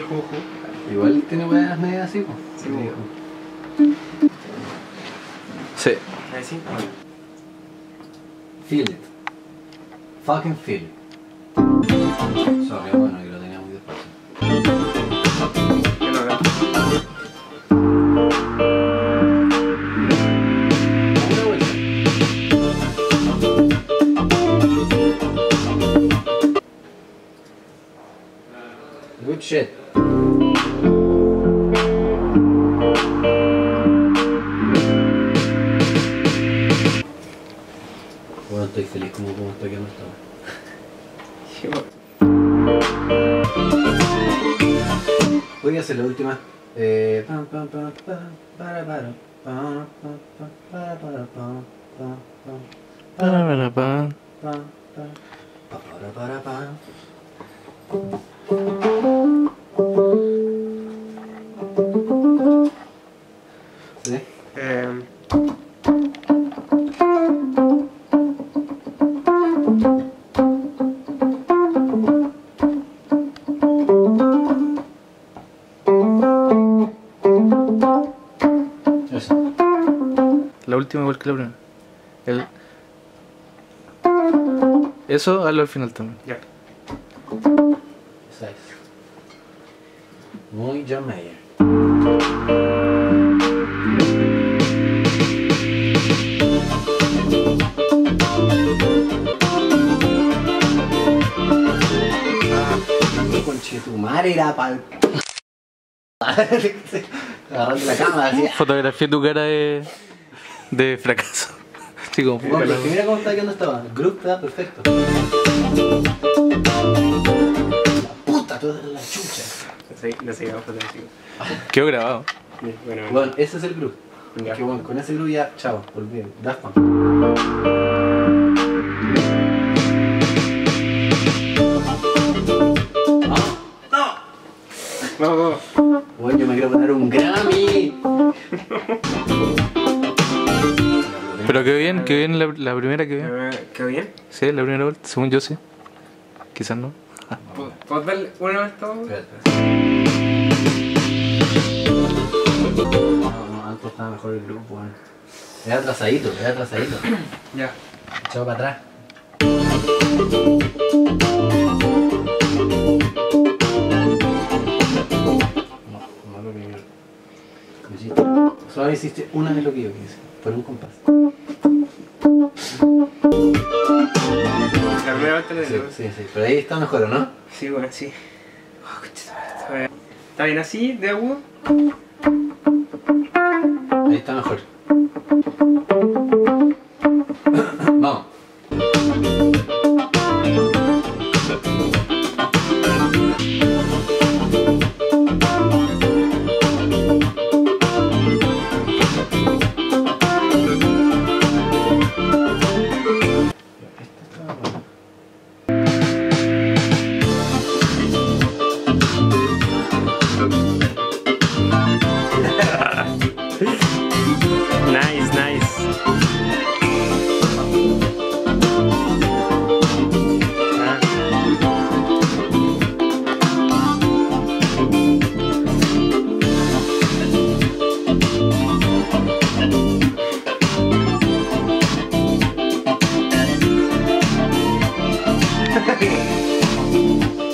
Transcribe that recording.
viejo, ojo. Igual tiene buenas medidas así, pues. Sí, viejo. Sí. Ahí sí. Feel it. Fucking feel it. Sorry, bueno, que lo tenía muy despacio. Que lo veo. Una vuelta. Good shit. Bueno, estoy feliz como estoy quedando esta vez. Voy a hacer la última. ¿Sí? La última igual que la primera. Eso hazlo al final también. Ya. Esa es. Muy John Mayer. Conchetumare era pal. Agarrando la cámara así. Fotografía tu cara de fracaso. Sí, como no, pero mira cómo está quedando esta banda. El groove está perfecto. La puta, toda la chucha. No sé, vamos a hacer así. Quedó grabado. Bueno, ese es el groove. Que bueno, con ese groove ya, chao, olviden. Daft Punk. No. Bueno, yo me quiero ganar un Grammy. Pero quedó bien la primera, quedó bien. ¿Quedó bien? Sí, la primera vuelta, según yo sí. Quizás no. ¿Puedo darle una vez todo? No, antes estaba mejor el grupo, bueno. Era atrasadito. Ya. Echado para atrás. No lo primero. Solo hiciste una vez lo que yo quise. Por un compás. La primera vuelta la de sí, pero ahí está mejor, ¿o no? Sí, bueno, sí. Está bien así, de agudo. Ahí está mejor.